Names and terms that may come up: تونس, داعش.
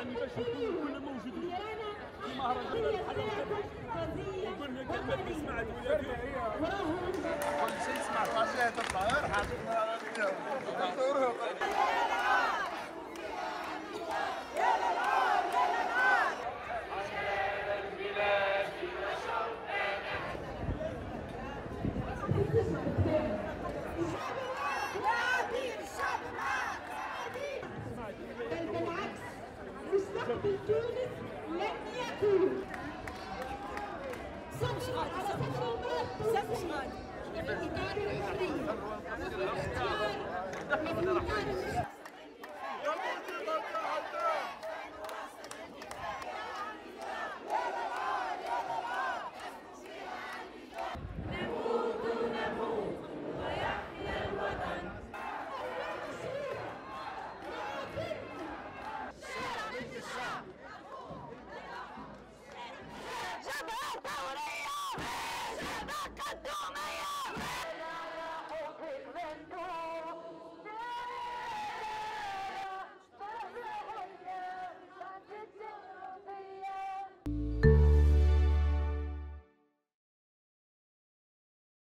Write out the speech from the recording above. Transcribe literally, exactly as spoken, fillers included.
يعني باش نكونوا كلنا موجودين في مهرجان الحلوى. قلنا كلمة اللي سمعتوا ولا كل شيء سمعتها شاهد الطائر حاجتنا مستقبل تونس لن يكون صمش غادي صمش غادي صمش غادي.